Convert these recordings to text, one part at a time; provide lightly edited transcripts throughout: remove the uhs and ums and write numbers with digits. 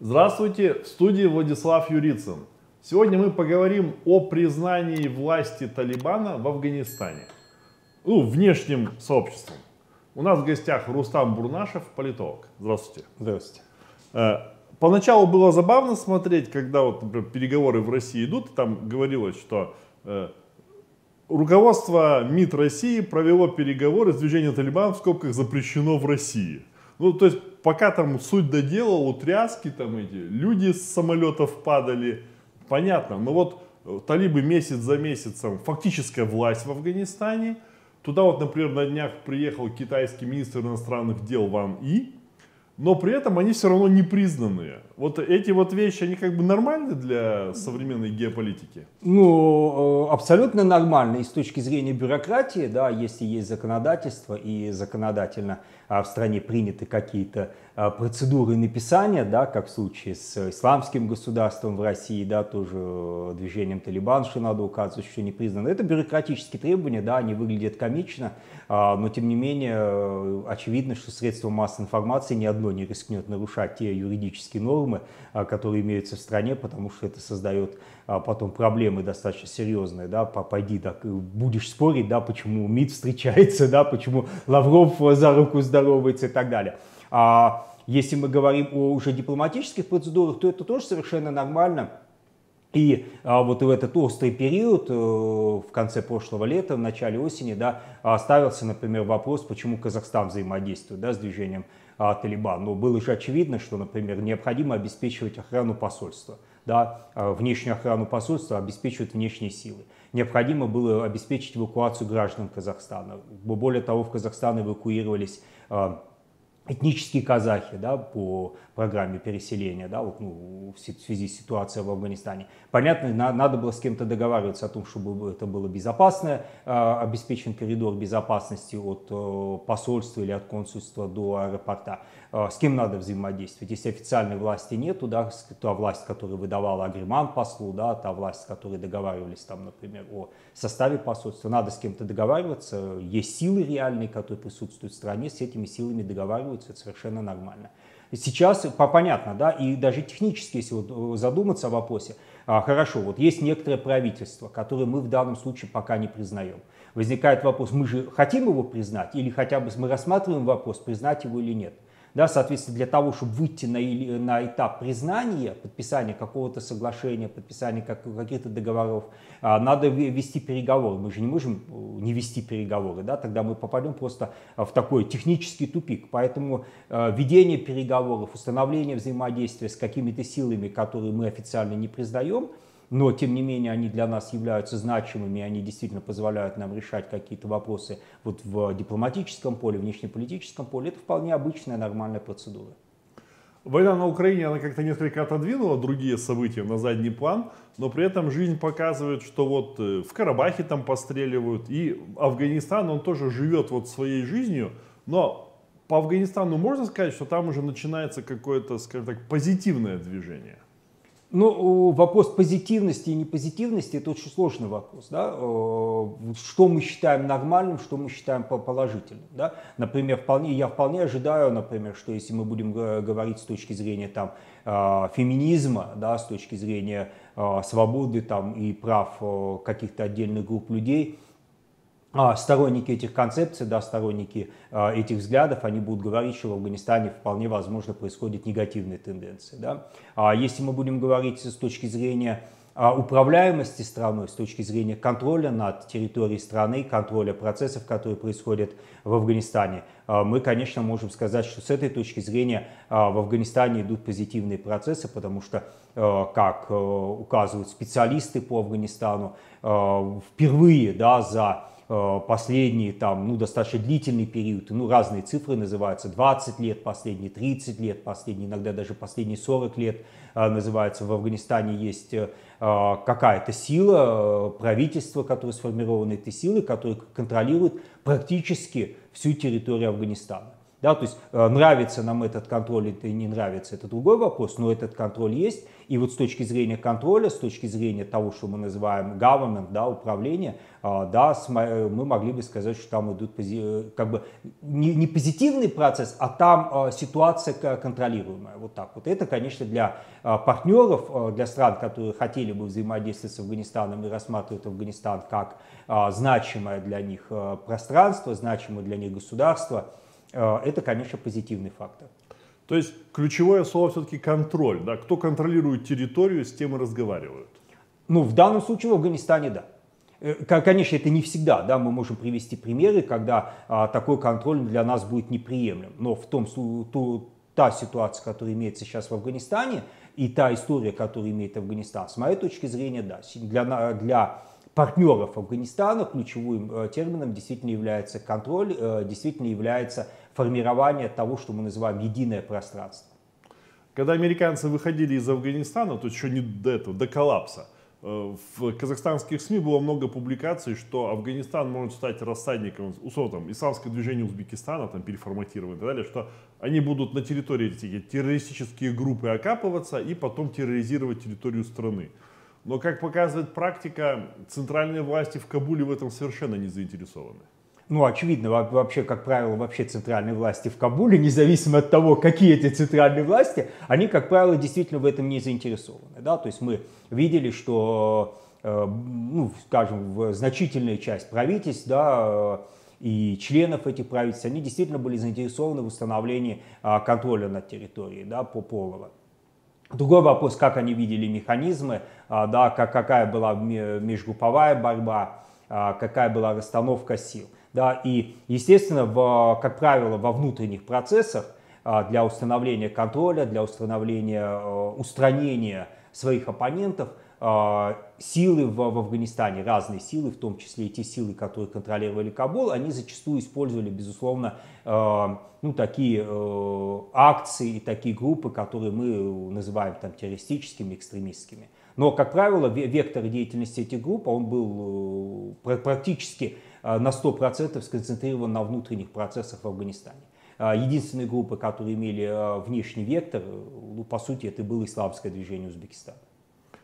Здравствуйте, в студии Владислав Юрицын. Сегодня мы поговорим о признании власти Талибана в Афганистане. Внешним сообществом. У нас в гостях Рустам Бурнашев, политолог. Здравствуйте. Здравствуйте. Поначалу было забавно смотреть, когда вот, например, переговоры в России идут, там говорилось, что руководство МИД России провело переговоры с движением Талибан, в скобках запрещено в России. Ну, то есть, пока там суть до дела, утряски там эти, люди с самолетов падали, понятно. Но вот талибы месяц за месяцем, фактическая власть в Афганистане. Туда вот, например, на днях приехал китайский министр иностранных дел Ван И, но при этом они все равно не признанные. Вот эти вот вещи, они как бы нормальны для современной геополитики? Ну, абсолютно нормально. И с точки зрения бюрократии, да, если есть законодательство и законодательно в стране приняты какие-то процедуры написания, да, как в случае с исламским государством в России, да, тоже движением Талибан, что надо указывать, что не признано. Это бюрократические требования, да, они выглядят комично, но тем не менее очевидно, что средства массовой информации ни одно не рискнет нарушать те юридические нормы, которые имеются в стране, потому что это создает потом проблемы достаточно серьезные, да, пойди, так, будешь спорить, да, почему МИД встречается, да, почему Лавров за руку здоровается и так далее. А если мы говорим о уже дипломатических процедурах, то это тоже совершенно нормально. И вот в этот острый период, в конце прошлого лета, в начале осени, да, ставился, например, вопрос, почему Казахстан взаимодействует, да, с движением Талибан. Но было же очевидно, что, например, необходимо обеспечивать охрану посольства. Да, внешнюю охрану посольства обеспечивают внешние силы. Необходимо было обеспечить эвакуацию граждан Казахстана. Более того, в Казахстан эвакуировались этнические казахи, да, по программе переселения, да, вот, ну, в связи с ситуацией в Афганистане. Понятно, надо было с кем-то договариваться о том, чтобы это было безопасно, обеспечен коридор безопасности от посольства или от консульства до аэропорта. С кем надо взаимодействовать? Если официальной власти нету, да, та власть, которая выдавала агреман послу, да, та власть, с которой договаривались, там, например, о составе посольства, надо с кем-то договариваться. Есть силы реальные, которые присутствуют в стране, с этими силами договариваются. Это совершенно нормально. Сейчас понятно, да, и даже технически, если вот задуматься о вопросе, хорошо, вот есть некоторое правительство, которое мы в данном случае пока не признаем. Возникает вопрос, мы же хотим его признать, или хотя бы мы рассматриваем вопрос, признать его или нет. Да, соответственно, для того, чтобы выйти на этап признания, подписания какого-то соглашения, подписания каких-то договоров, надо вести переговоры. Мы же не можем не вести переговоры, да? Тогда мы попадем просто в такой технический тупик. Поэтому ведение переговоров, установление взаимодействия с какими-то силами, которые мы официально не признаем, но, тем не менее, они для нас являются значимыми, они действительно позволяют нам решать какие-то вопросы вот в дипломатическом поле, внешнеполитическом поле. Это вполне обычная, нормальная процедура. Война на Украине, она как-то несколько отодвинула другие события на задний план, но при этом жизнь показывает, что вот в Карабахе там постреливают, и Афганистан, он тоже живет вот своей жизнью, но по Афганистану можно сказать, что там уже начинается какое-то, скажем так, позитивное движение? Ну, вопрос позитивности и непозитивности – это очень сложный вопрос. Да? Что мы считаем нормальным, что мы считаем положительным. Да? Например, я вполне ожидаю, например, что если мы будем говорить с точки зрения там, феминизма, да, с точки зрения свободы там, и прав каких-то отдельных групп людей, сторонники этих концепций, да, сторонники этих взглядов, они будут говорить, что в Афганистане вполне возможно происходят негативные тенденции. Да? А если мы будем говорить с точки зрения управляемости страной, с точки зрения контроля над территорией страны, контроля процессов, которые происходят в Афганистане, мы, конечно, можем сказать, что с этой точки зрения в Афганистане идут позитивные процессы, потому что, как указывают специалисты по Афганистану, впервые, да, за последний там, ну, достаточно длительный период, ну, разные цифры называются, 20 лет последние, 30 лет последние, иногда даже последние 40 лет называются, в Афганистане есть какая-то сила, правительство, которое сформировано этой силой, которое контролирует практически всю территорию Афганистана. Да, то есть нравится нам этот контроль или не нравится, это другой вопрос, но этот контроль есть. И вот с точки зрения контроля, с точки зрения того, что мы называем government, да, управление, да, мы могли бы сказать, что там идут как бы не позитивный процесс, а там ситуация контролируемая. Вот так вот. Это, конечно, для партнеров, для стран, которые хотели бы взаимодействовать с Афганистаном и рассматривают Афганистан как значимое для них пространство, значимое для них государство, это, конечно, позитивный фактор. То есть ключевое слово все-таки контроль. Да? Кто контролирует территорию, с тем и разговаривают. Ну, в данном случае в Афганистане, да. Конечно, это не всегда, да, мы можем привести примеры, когда такой контроль для нас будет неприемлем. Но в том та ситуация, которая имеется сейчас в Афганистане, и та история, которую имеет Афганистан, с моей точки зрения, да, для партнеров Афганистана ключевым термином действительно является контроль, действительно является формирование того, что мы называем единое пространство. Когда американцы выходили из Афганистана, то еще не до этого, до коллапса, в казахстанских СМИ было много публикаций, что Афганистан может стать рассадником, условно, там, Исламское движение Узбекистана, там, переформатировано и так далее, что они будут на территории эти террористические группы окапываться и потом терроризировать территорию страны. Но, как показывает практика, центральные власти в Кабуле в этом совершенно не заинтересованы. Ну, очевидно, вообще, как правило, вообще центральные власти в Кабуле, независимо от того, какие эти центральные власти, они, как правило, действительно в этом не заинтересованы. Да? То есть мы видели, что, ну, скажем, значительная часть правительств, да, и членов этих правительств, они действительно были заинтересованы в установлении контроля над территорией, да, полного. Другой вопрос, как они видели механизмы, да, какая была межгрупповая борьба, какая была расстановка сил. Да, и, естественно, как правило, во внутренних процессах для установления контроля, для устранения своих оппонентов силы в Афганистане, разные силы, в том числе и те силы, которые контролировали Кабул, они зачастую использовали, безусловно, ну, такие акции и такие группы, которые мы называем там террористическими, экстремистскими. Но, как правило, вектор деятельности этих групп, он был практически на 100% сконцентрирован на внутренних процессах в Афганистане. Единственные группы, которые имели внешний вектор, ну, по сути, это было Исламское движение Узбекистана.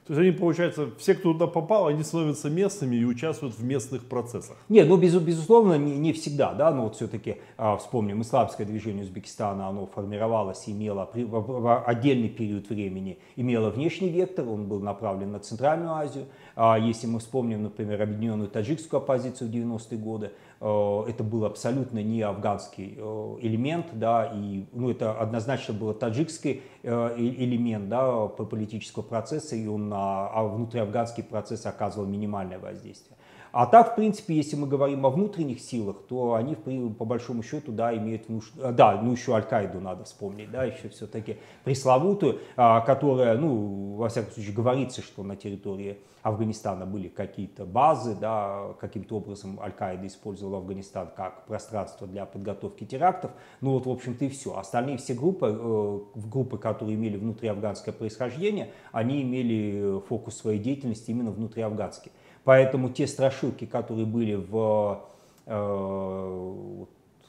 То есть они, получается, все, кто туда попал, они становятся местными и участвуют в местных процессах. Нет, ну, безусловно, не всегда, да, но вот все-таки вспомним, Исламское движение Узбекистана, оно формировалось, имело в отдельный период времени, имело внешний вектор, он был направлен на Центральную Азию. Если мы вспомним, например, объединенную таджикскую оппозицию в 90-е годы, это был абсолютно не афганский элемент, да, и, ну, это однозначно был таджикский элемент, да, политического процесса, и он на внутриафганский процесс оказывал минимальное воздействие. А так, в принципе, если мы говорим о внутренних силах, то они, по большому счету, да, имеют... Да, ну еще Аль-Каиду надо вспомнить, да, еще все-таки пресловутую, которая, ну, во всяком случае, говорится, что на территории Афганистана были какие-то базы, да, каким-то образом Аль-Каида использовала Афганистан как пространство для подготовки терактов. Ну вот, в общем-то, и все. Остальные все группы, которые имели внутриафганское происхождение, они имели фокус своей деятельности именно внутриафганский. Поэтому те страшилки, которые были в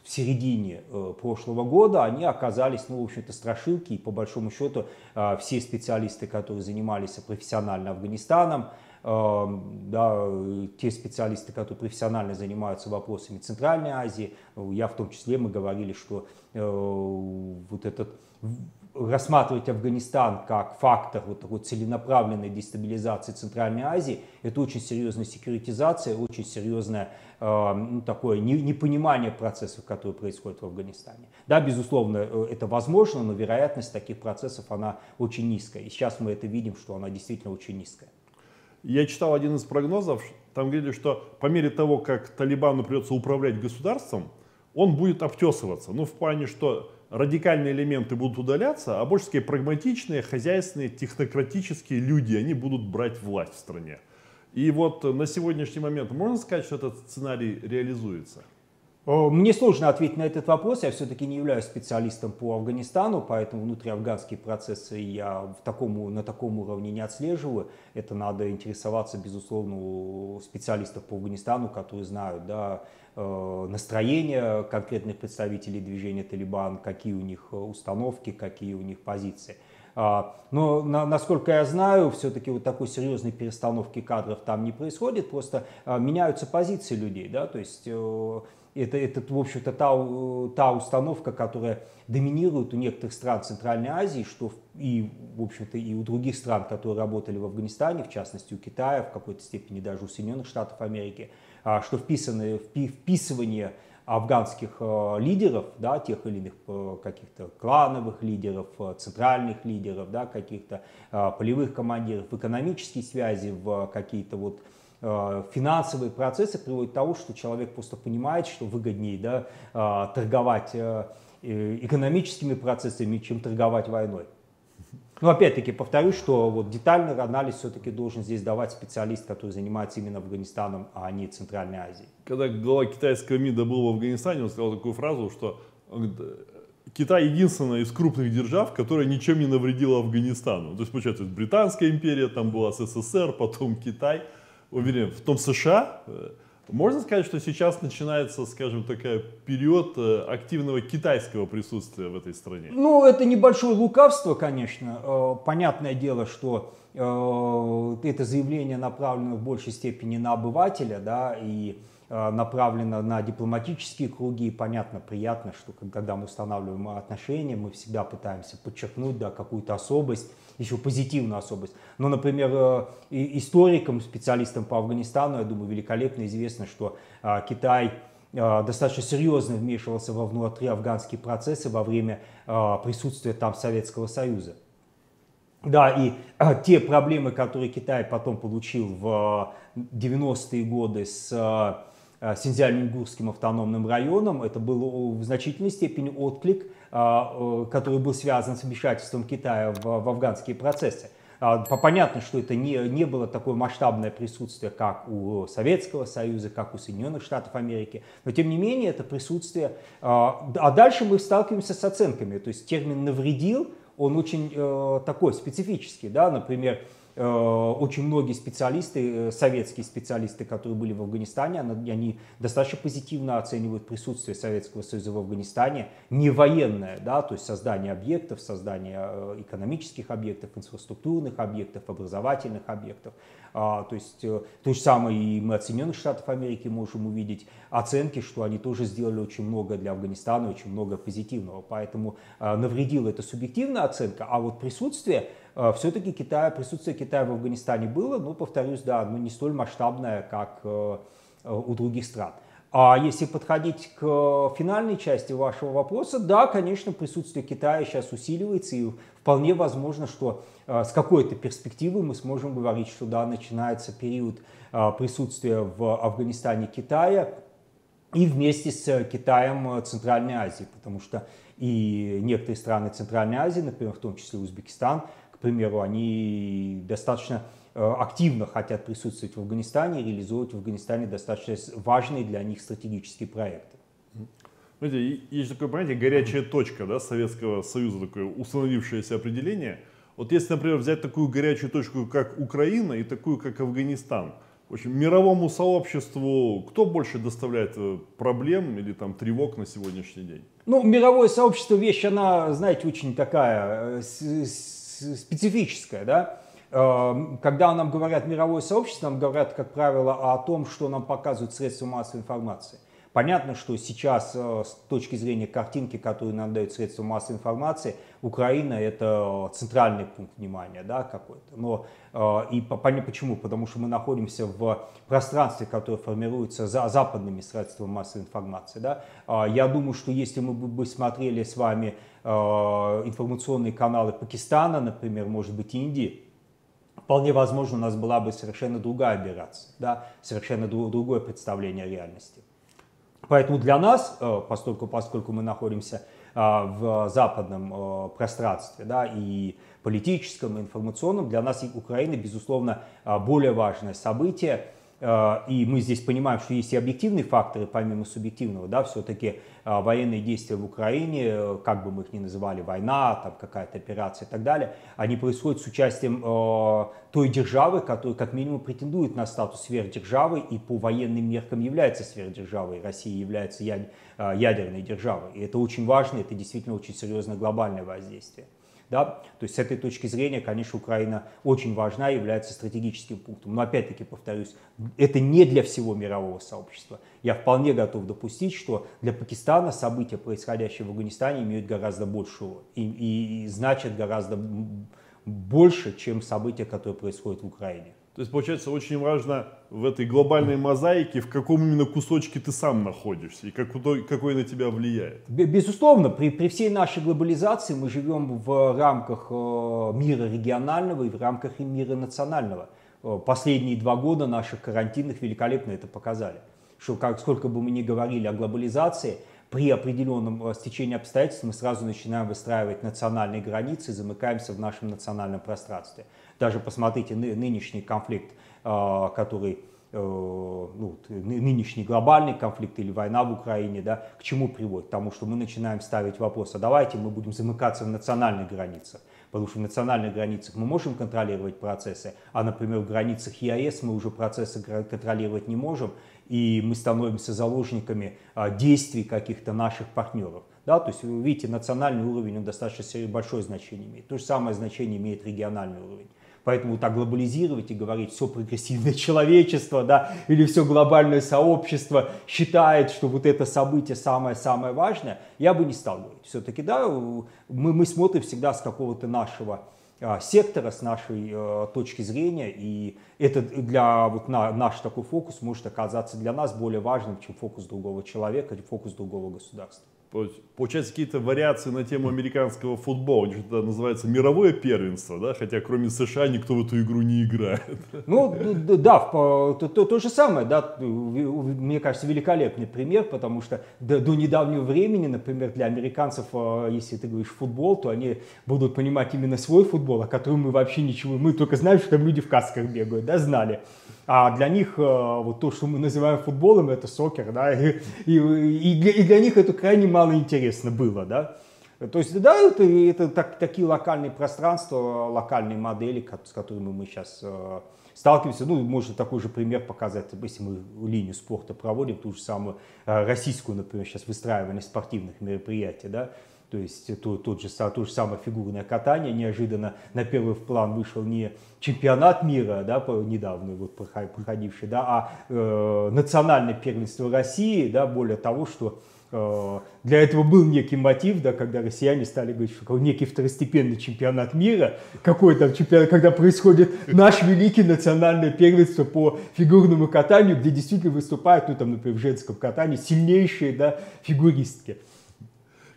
середине прошлого года, они оказались, ну, в общем-то, страшилки. И по большому счету все специалисты, которые занимались профессионально Афганистаном, да, те специалисты, которые профессионально занимаются вопросами Центральной Азии, я в том числе, мы говорили, что вот этот... Рассматривать Афганистан как фактор вот такой целенаправленной дестабилизации Центральной Азии, это очень серьезная секьюритизация, очень серьезное такое непонимание процессов, которые происходят в Афганистане. Да, безусловно, это возможно, но вероятность таких процессов, она очень низкая. И сейчас мы это видим, что она действительно очень низкая. Я читал один из прогнозов, там говорили, что по мере того, как Талибану придется управлять государством, он будет обтесываться. Ну, в плане, что радикальные элементы будут удаляться, а больше такие прагматичные, хозяйственные, технократические люди, они будут брать власть в стране. И вот на сегодняшний момент можно сказать, что этот сценарий реализуется? Мне сложно ответить на этот вопрос, я все-таки не являюсь специалистом по Афганистану, поэтому внутриафганские процессы я на таком уровне не отслеживаю. Это надо интересоваться, безусловно, у специалистов по Афганистану, которые знают, да, настроение конкретных представителей движения «Талибан», какие у них установки, какие у них позиции. Но, насколько я знаю, все-таки вот такой серьезной перестановки кадров там не происходит, просто меняются позиции людей, да, то есть... Это, в общем-то, та установка, которая доминирует у некоторых стран Центральной Азии, что и, в общем-то, и у других стран, которые работали в Афганистане, в частности, у Китая, в какой-то степени даже у Соединенных Штатов Америки, что вписывание афганских лидеров, да, тех или иных каких-то клановых лидеров, центральных лидеров, да, каких-то полевых командиров, в экономические связи, в какие-то вот... финансовые процессы приводят к тому, что человек просто понимает, что выгоднее, да, торговать экономическими процессами, чем торговать войной. Но опять-таки повторюсь, что вот детальный анализ все-таки должен здесь давать специалист, который занимается именно Афганистаном, а не Центральной Азией. Когда глава китайского МИДа был в Афганистане, он сказал такую фразу, что Китай единственная из крупных держав, которая ничем не навредила Афганистану. То есть, получается, Британская империя, там была СССР, потом Китай. Уверен, в том США, можно сказать, что сейчас начинается, скажем, такой период активного китайского присутствия в этой стране? Ну, это небольшое лукавство, конечно. Понятное дело, что это заявление направлено в большей степени на обывателя, да, и направлено на дипломатические круги. Понятно, приятно, что когда мы устанавливаем отношения, мы всегда пытаемся подчеркнуть, да, какую-то особость, еще позитивную особость. Но, например, историкам, специалистам по Афганистану, я думаю, великолепно известно, что Китай достаточно серьезно вмешивался во внутриафганские процессы во время присутствия там Советского Союза. Да, и те проблемы, которые Китай потом получил в 90-е годы с Синьцзян-Уйгурским автономным районом, это был в значительной степени отклик, который был связан с вмешательством Китая в афганские процессы. Понятно, что это не было такое масштабное присутствие, как у Советского Союза, как у Соединенных Штатов Америки, но тем не менее это присутствие. А дальше мы сталкиваемся с оценками, то есть термин «навредил», он очень такой специфический, да, например, очень многие специалисты, советские специалисты, которые были в Афганистане, они достаточно позитивно оценивают присутствие Советского Союза в Афганистане, не военное, да, то есть создание объектов, создание экономических объектов, инфраструктурных объектов, образовательных объектов. То есть то же самое и мы от Соединенных Штатов Америки можем увидеть оценки, что они тоже сделали очень много для Афганистана, очень много позитивного. Поэтому навредила это субъективная оценка, а вот присутствие все-таки присутствие Китая в Афганистане было, но, повторюсь, да, но не столь масштабное, как у других стран. А если подходить к финальной части вашего вопроса, да, конечно, присутствие Китая сейчас усиливается, и вполне возможно, что с какой-то перспективы мы сможем говорить, что да, начинается период присутствия в Афганистане Китая и вместе с Китаем Центральной Азии, потому что и некоторые страны Центральной Азии, например, в том числе Узбекистан, к примеру, они достаточно активно хотят присутствовать в Афганистане и реализовывать в Афганистане достаточно важные для них стратегические проекты. Знаете, есть такое понятие «горячая точка», да, Советского Союза, такое установившееся определение. Вот если, например, взять такую горячую точку, как Украина, и такую, как Афганистан, в общем, мировому сообществу кто больше доставляет проблем или там тревог на сегодняшний день? Ну, мировое сообщество — вещь, она, знаете, очень такая... специфическая, да? Когда нам говорят мировое сообщество, нам говорят, как правило, о том, что нам показывают средства массовой информации. Понятно, что сейчас, с точки зрения картинки, которую нам дают средства массовой информации, Украина — это центральный пункт внимания, да, какой-то. Но и почему? Потому что мы находимся в пространстве, которое формируется за западными средствами массовой информации, да. Я думаю, что если мы бы смотрели с вами информационные каналы Пакистана, например, может быть, Индии, вполне возможно, у нас была бы совершенно другая операция, да, совершенно другое представление реальности. Поэтому для нас, поскольку мы находимся в западном пространстве, да, и политическом, и информационном, для нас и Украина, безусловно, более важное событие, И мы здесь понимаем, что есть и объективные факторы, помимо субъективного, да, все-таки военные действия в Украине, как бы мы их ни называли, война, там какая-то операция и так далее, они происходят с участием той державы, которая как минимум претендует на статус сверхдержавы и по военным меркам является сверхдержавой, Россия является ядерной державой. И это очень важно, это действительно очень серьезное глобальное воздействие. Да? То есть с этой точки зрения, конечно, Украина очень важна, является стратегическим пунктом. Но опять-таки повторюсь, это не для всего мирового сообщества. Я вполне готов допустить, что для Пакистана события, происходящие в Афганистане, имеют гораздо большую и значат гораздо больше, чем события, которые происходят в Украине. То есть, получается, очень важно в этой глобальной мозаике, в каком именно кусочке ты сам находишься и какой на тебя влияет. Безусловно, при всей нашей глобализации мы живем в рамках мира регионального и в рамках мира национального. Последние 2 года наших карантинных великолепно это показали. Что сколько бы мы ни говорили о глобализации, при определенном стечении обстоятельств мы сразу начинаем выстраивать национальные границы и замыкаемся в нашем национальном пространстве. Даже посмотрите нынешний конфликт, который, нынешний глобальный конфликт или война в Украине, да, к чему приводит? К тому, что мы начинаем ставить вопрос, а давайте мы будем замыкаться в национальных границах. Потому что в национальных границах мы можем контролировать процессы, а, например, в границах ЕАЭС мы уже процессы контролировать не можем, и мы становимся заложниками действий каких-то наших партнеров. Да, то есть, вы видите, национальный уровень он достаточно большое значение имеет. То же самое значение имеет региональный уровень. Поэтому так глобализировать и говорить, все прогрессивное человечество, да, или все глобальное сообщество считает, что вот это событие самое-самое важное, я бы не стал говорить. Все-таки, да, мы смотрим всегда с какого-то нашего сектора, с нашей точки зрения, и это для наш такой фокус может оказаться для нас более важным, чем фокус другого человека, чем фокус другого государства. Получается, какие-то вариации на тему американского футбола, это называется мировое первенство, да? Хотя кроме США никто в эту игру не играет. Ну да, то же самое, да, мне кажется, великолепный пример, потому что до недавнего времени, например, для американцев, если ты говоришь футбол, то они будут понимать именно свой футбол, о котором мы вообще ничего, мы только знаем, что там люди в касках бегают, да, знали. А для них вот то, что мы называем футболом, это сокер, да, и для них это крайне мало интересно было, да. То есть, да, это такие локальные пространства, локальные модели, с которыми мы сейчас сталкиваемся. Ну, можно такой же пример показать, если мы линию спорта проводим, ту же самую российскую, например, сейчас выстраивание спортивных мероприятий, да. То есть то же самое фигурное катание. Неожиданно на первый план вышел не чемпионат мира, да, недавно вот проходивший, да, а национальное первенство России, да, более того, что для этого был некий мотив, да, когда россияне стали говорить, что некий второстепенный чемпионат мира, какой там чемпионат, когда происходит наш великий национальное первенство по фигурному катанию, где действительно выступают, ну, там, например, в женском катании сильнейшие, да, фигуристки.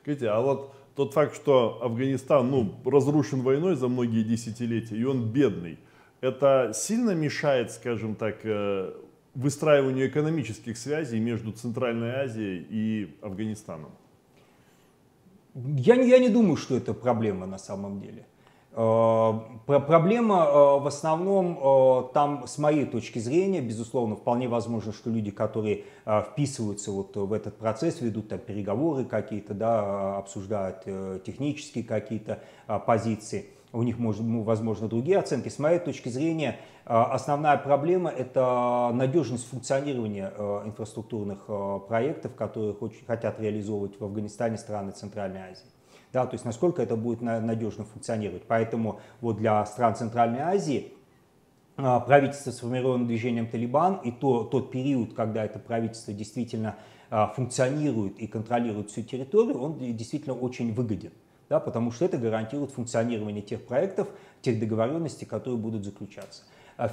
А вот тот факт, что Афганистан, ну, разрушен войной за многие десятилетия, и он бедный, это сильно мешает, скажем так, выстраиванию экономических связей между Центральной Азией и Афганистаном? Я не думаю, что это проблема на самом деле. Проблема в основном там, с моей точки зрения, безусловно, вполне возможно, что люди, которые вписываются вот в этот процесс, ведут там переговоры какие-то, да, обсуждают технические какие-то позиции, у них, возможно, другие оценки. С моей точки зрения, основная проблема – это надежность функционирования инфраструктурных проектов, которые хотят реализовывать в Афганистане страны Центральной Азии. Да, то есть насколько это будет надежно функционировать. Поэтому вот для стран Центральной Азии правительство сформировано движением «Талибан», и тот период, когда это правительство действительно функционирует и контролирует всю территорию, он действительно очень выгоден, да, потому что это гарантирует функционирование тех проектов, тех договоренностей, которые будут заключаться.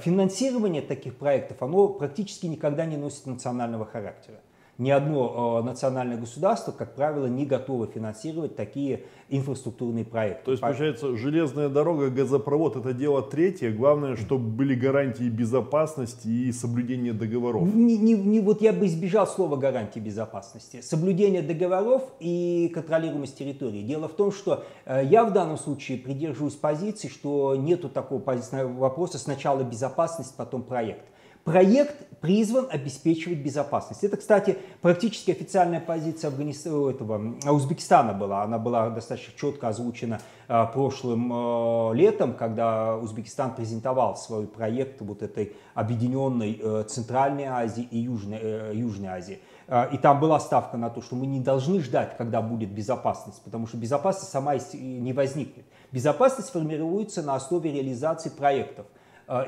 Финансирование таких проектов, оно практически никогда не носит национального характера. Ни одно национальное государство, как правило, не готово финансировать такие инфраструктурные проекты. То есть, получается, железная дорога, газопровод – это дело третье. Главное, чтобы были гарантии безопасности и соблюдение договоров. Вот я бы избежал слова гарантии безопасности. Соблюдение договоров и контролируемость территории. Дело в том, что я в данном случае придерживаюсь позиции, что нету такого вопроса сначала безопасность, потом проект. Проект призван обеспечивать безопасность. Это, кстати, практически официальная позиция Узбекистана была. Она была достаточно четко озвучена прошлым летом, когда Узбекистан презентовал свой проект вот этой объединенной Центральной Азии и Южной Азии. И там была ставка на то, что мы не должны ждать, когда будет безопасность, потому что безопасность сама не возникнет. Безопасность формируется на основе реализации проектов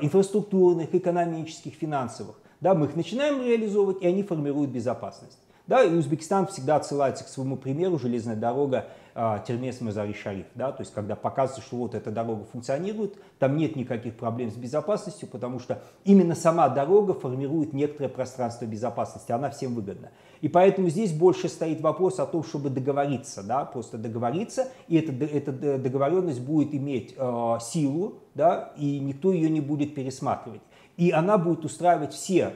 инфраструктурных, экономических, финансовых. Да, мы их начинаем реализовывать, и они формируют безопасность. Да, и Узбекистан всегда отсылается к своему примеру железная дорога Термес-Мазари-Шариф. Да, то есть, когда показывается, что вот эта дорога функционирует, там нет никаких проблем с безопасностью, потому что именно сама дорога формирует некоторое пространство безопасности, она всем выгодна. И поэтому здесь больше стоит вопрос о том, чтобы договориться, да, просто договориться, и эта договоренность будет иметь силу, да, и никто ее не будет пересматривать. И она будет устраивать все,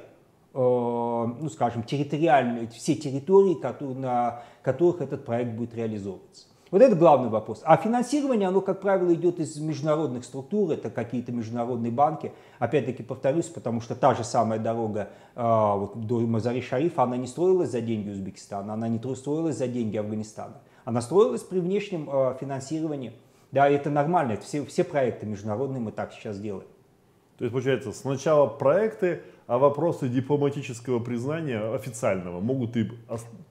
ну, скажем, территориальные, все территории, на которых этот проект будет реализовываться. Вот это главный вопрос. А финансирование, оно, как правило, идет из международных структур, это какие-то международные банки. Опять-таки повторюсь, потому что та же самая дорога до Мазари-Шарифа, она не строилась за деньги Узбекистана, она не строилась за деньги Афганистана. Она строилась при внешнем финансировании. Да, это нормально, это все проекты международные мы так сейчас делаем. То есть, получается, сначала проекты, а вопросы дипломатического признания официального могут и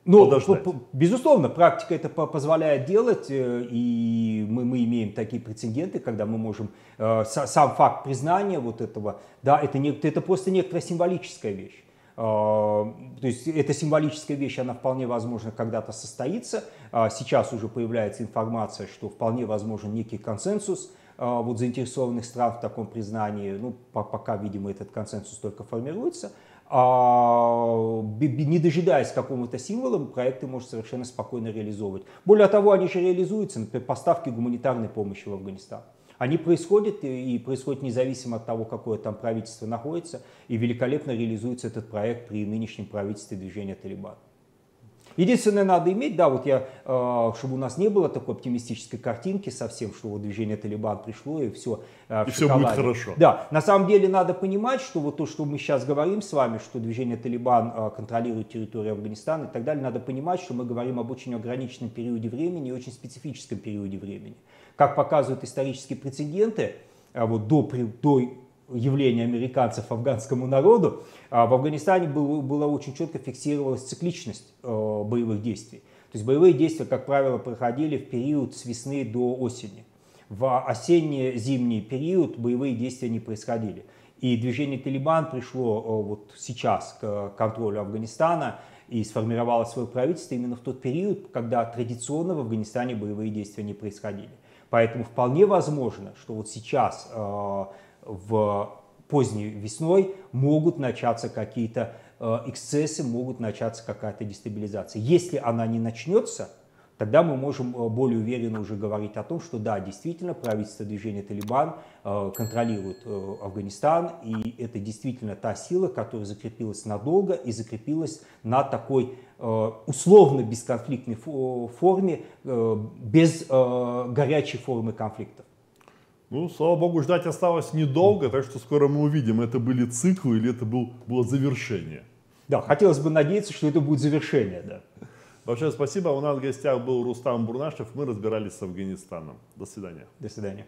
подождать. Безусловно, практика это позволяет делать, и мы имеем такие прецеденты, когда мы можем сам факт признания вот этого, да, это просто некоторая символическая вещь. То есть эта символическая вещь, она вполне возможно когда-то состоится. Сейчас уже появляется информация, что вполне возможен некий консенсус вот заинтересованных стран в таком признании. Ну, пока, видимо, этот консенсус только формируется. Не дожидаясь какого-то символа, проекты можно совершенно спокойно реализовывать. Более того, они же реализуются, например, поставки гуманитарной помощи в Афганистан. Они происходят, и происходят независимо от того, какое там правительство находится, и великолепно реализуется этот проект при нынешнем правительстве движения «Талибан». Единственное, надо иметь, да, вот я, чтобы у нас не было такой оптимистической картинки совсем, что вот движение «Талибан» пришло и все в шоколаде. И все будет хорошо. Да, на самом деле надо понимать, что вот то, что мы сейчас говорим с вами, что движение «Талибан» контролирует территорию Афганистана и так далее, надо понимать, что мы говорим об очень ограниченном периоде времени и очень специфическом периоде времени. Как показывают исторические прецеденты, вот до явление американцев афганскому народу, в Афганистане была очень четко фиксировалась цикличность боевых действий. То есть боевые действия, как правило, проходили в период с весны до осени. В осенне-зимний период боевые действия не происходили. И движение «Талибан» пришло вот сейчас к контролю Афганистана и сформировало свое правительство именно в тот период, когда традиционно в Афганистане боевые действия не происходили. Поэтому вполне возможно, что вот сейчас поздней весной могут начаться какие-то эксцессы, могут начаться какая-то дестабилизация. Если она не начнется, тогда мы можем более уверенно уже говорить о том, что да, действительно, правительство движения «Талибан» контролирует Афганистан, и это действительно та сила, которая закрепилась надолго и закрепилась на такой условно бесконфликтной форме, без горячей формы конфликтов. Ну, слава богу, ждать осталось недолго, так что скоро мы увидим, это были циклы или это было завершение. Да, хотелось бы надеяться, что это будет завершение, да. Большое спасибо. У нас в гостях был Рустам Бурнашев. Мы разбирались с Афганистаном. До свидания. До свидания.